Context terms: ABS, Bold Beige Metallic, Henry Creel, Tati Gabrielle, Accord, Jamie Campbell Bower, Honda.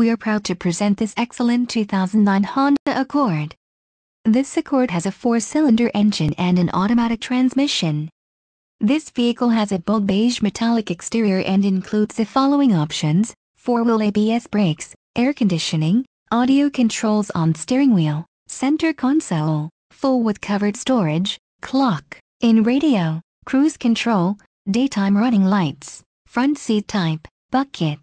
We are proud to present this excellent 2009 Honda Accord. This Accord has a 4-cylinder engine and an automatic transmission. This vehicle has a bold beige metallic exterior and includes the following options: 4-wheel ABS brakes, air conditioning, audio controls on steering wheel, center console, full with covered storage, clock, in-radio, cruise control, daytime running lights, front seat type, bucket.